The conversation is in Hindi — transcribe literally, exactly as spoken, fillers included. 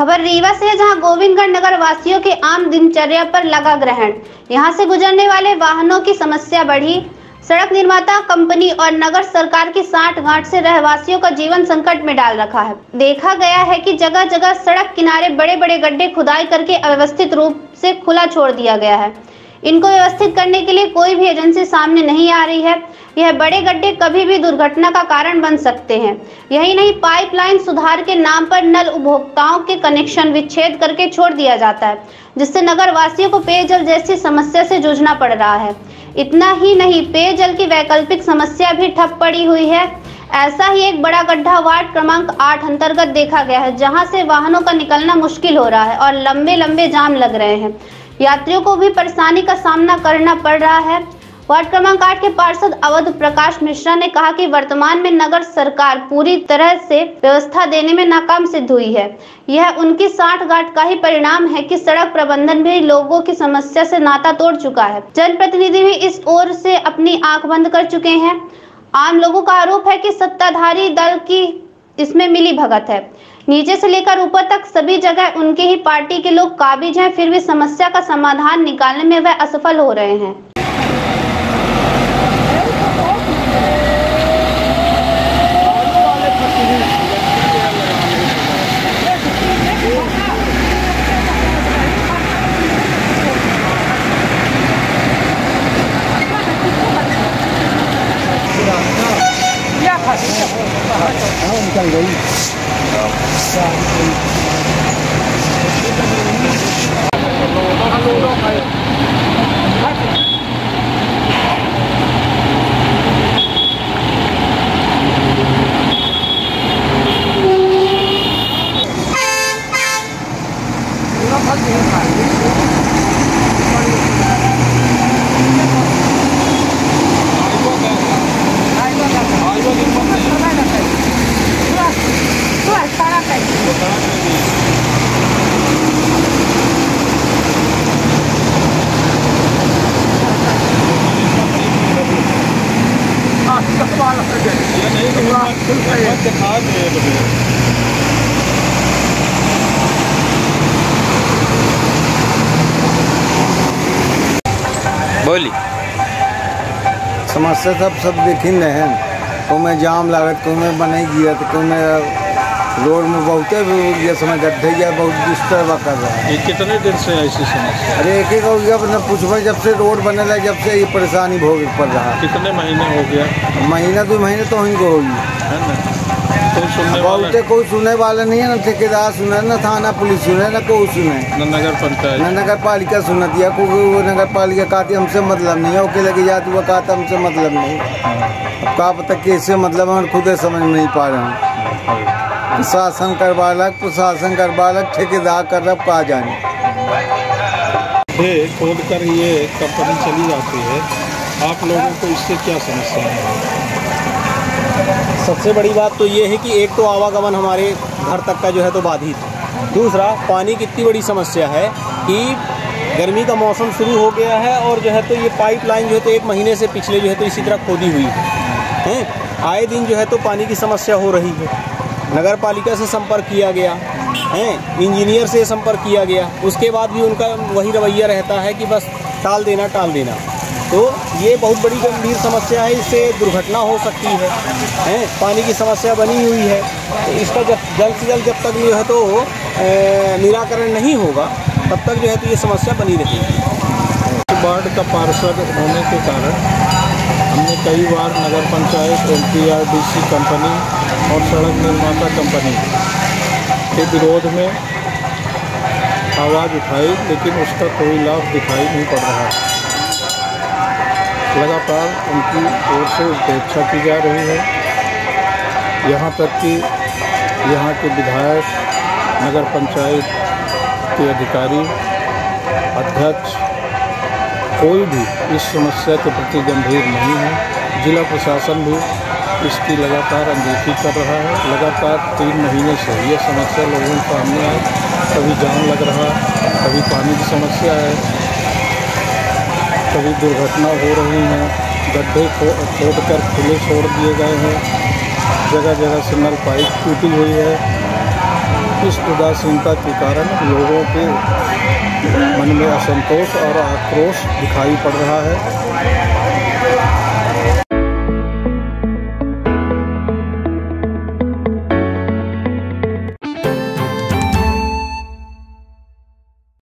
खबर रीवा से है, जहां गोविंदगढ़ नगर वासियों के आम दिनचर्या पर लगा ग्रहण। यहां से गुजरने वाले वाहनों की समस्या बढ़ी। सड़क निर्माता कंपनी और नगर सरकार की साठगांठ से रहवासियों का जीवन संकट में डाल रखा है। देखा गया है कि जगह जगह सड़क किनारे बड़े बड़े गड्ढे खुदाई करके अव्यवस्थित रूप से खुला छोड़ दिया गया है। इनको व्यवस्थित करने के लिए कोई भी एजेंसी सामने नहीं आ रही है। यह बड़े गड्ढे कभी भी दुर्घटना का कारण बन सकते हैं। यही नहीं, पाइपलाइन सुधार के नाम पर नल उपभोक्ताओं के कनेक्शन विच्छेद करके छोड़ दिया जाता है, जिससे नगर वासियों को पेयजल जैसी समस्या से जूझना पड़ रहा है। इतना ही नहीं, पेयजल की वैकल्पिक समस्या भी ठप पड़ी हुई है। ऐसा ही एक बड़ा गड्ढा वार्ड क्रमांक आठ अंतर्गत देखा गया है, जहाँ से वाहनों का निकलना मुश्किल हो रहा है और लंबे लंबे जाम लग रहे हैं। यात्रियों को भी परेशानी का सामना करना पड़ रहा है। वार्ड क्रमांक आठ के पार्षद अवध प्रकाश मिश्रा ने कहा कि वर्तमान में नगर सरकार पूरी तरह से व्यवस्था देने में नाकाम सिद्ध हुई है। यह उनकी साठगांठ का ही परिणाम है कि सड़क प्रबंधन भी लोगों की समस्या से नाता तोड़ चुका है। जनप्रतिनिधि भी इस ओर से अपनी आंख बंद कर चुके हैं। आम लोगों का आरोप है कि सत्ताधारी दल की इसमें मिली भगत है। नीचे से लेकर ऊपर तक सभी जगह उनके ही पार्टी के लोग काबिज हैं, फिर भी समस्या का समाधान निकालने में वह असफल हो रहे हैं। बोली समस्या सब सब देखी नहीं है। तो मैं जाम लागत को मैं बने गया तो को मैं रोड में बहुत ये समय गड्ढे या बहुत डिस्टर्ब कर रहा है। कितने दिन से ऐसी समस्या? अरे एक एक हो गया, मतलब पूछो जब से रोड बने लगा जब से ये परेशानी भोग पड़ रहा है। कितने महीने हो गया? महीना दो महीने तो ही को होगी है ना। तो सुनने वाले कोई सुनने वाला नहीं है, ना ठेकेदार सुना, ना थाना पुलिस सुने, ना कोई सुने, ना नगर पंचायत, ना नगर पालिका सुना दिया। कोई वो नगर पालिका कहती हमसे मतलब नहीं है, ओके लगे जाती वो कहता हमसे मतलब नहीं। अब कहा पता कैसे मतलब हम खुद समझ नहीं पा रहे हैं। शासन करवा लग प्रशासन करवा लग ठेकेदार कर रहा कहा जाने खोद कर ये कंपनी चली जाती है। आप लोगों को इससे क्या समस्या है? सबसे बड़ी बात तो ये है कि एक तो आवागमन हमारे घर तक का जो है तो बाधित है। दूसरा पानी की इतनी बड़ी समस्या है कि गर्मी का मौसम शुरू हो गया है और जो है तो ये पाइपलाइन जो है तो एक महीने से पिछले जो है तो इसी तरह खोदी हुई है। आए दिन जो है तो पानी की समस्या हो रही है। नगर पालिका से संपर्क किया गया है, इंजीनियर से संपर्क किया गया, उसके बाद भी उनका वही रवैया रहता है कि बस टाल देना टाल देना। तो ये बहुत बड़ी गंभीर समस्या है, इससे दुर्घटना हो सकती है, हैं पानी की समस्या बनी हुई है। तो इसका जब जल्द से जल्द जब तक जो है तो निराकरण नहीं होगा तब तक जो है तो ये समस्या बनी रहेगी। वार्ड का पार्षद होने के कारण हमने कई बार नगर panchayat, M P R D C company और सड़क निर्माता कंपनी के विरोध में आवाज़ उठाई, लेकिन उसका कोई लाभ दिखाई नहीं पड़ रहा है। लगातार उनकी ओर से उपेक्षा की जा रही है। यहाँ तक कि यहाँ के विधायक, नगर पंचायत के अधिकारी, अध्यक्ष कोई भी इस समस्या के प्रति गंभीर नहीं है। जिला प्रशासन भी इसकी लगातार अनदेखी कर रहा है। लगातार तीन महीने से ये समस्या लोगों के सामने आई, कभी जाम लग रहा, कभी पानी की समस्या है, कभी दुर्घटना हो रही है। गड्ढे खोद कर खुले छोड़ दिए गए हैं, जगह जगह से नल पाइप टूटी हुई है। इस उदासीनता के कारण लोगों के मन में असंतोष और आक्रोश दिखाई पड़ रहा है।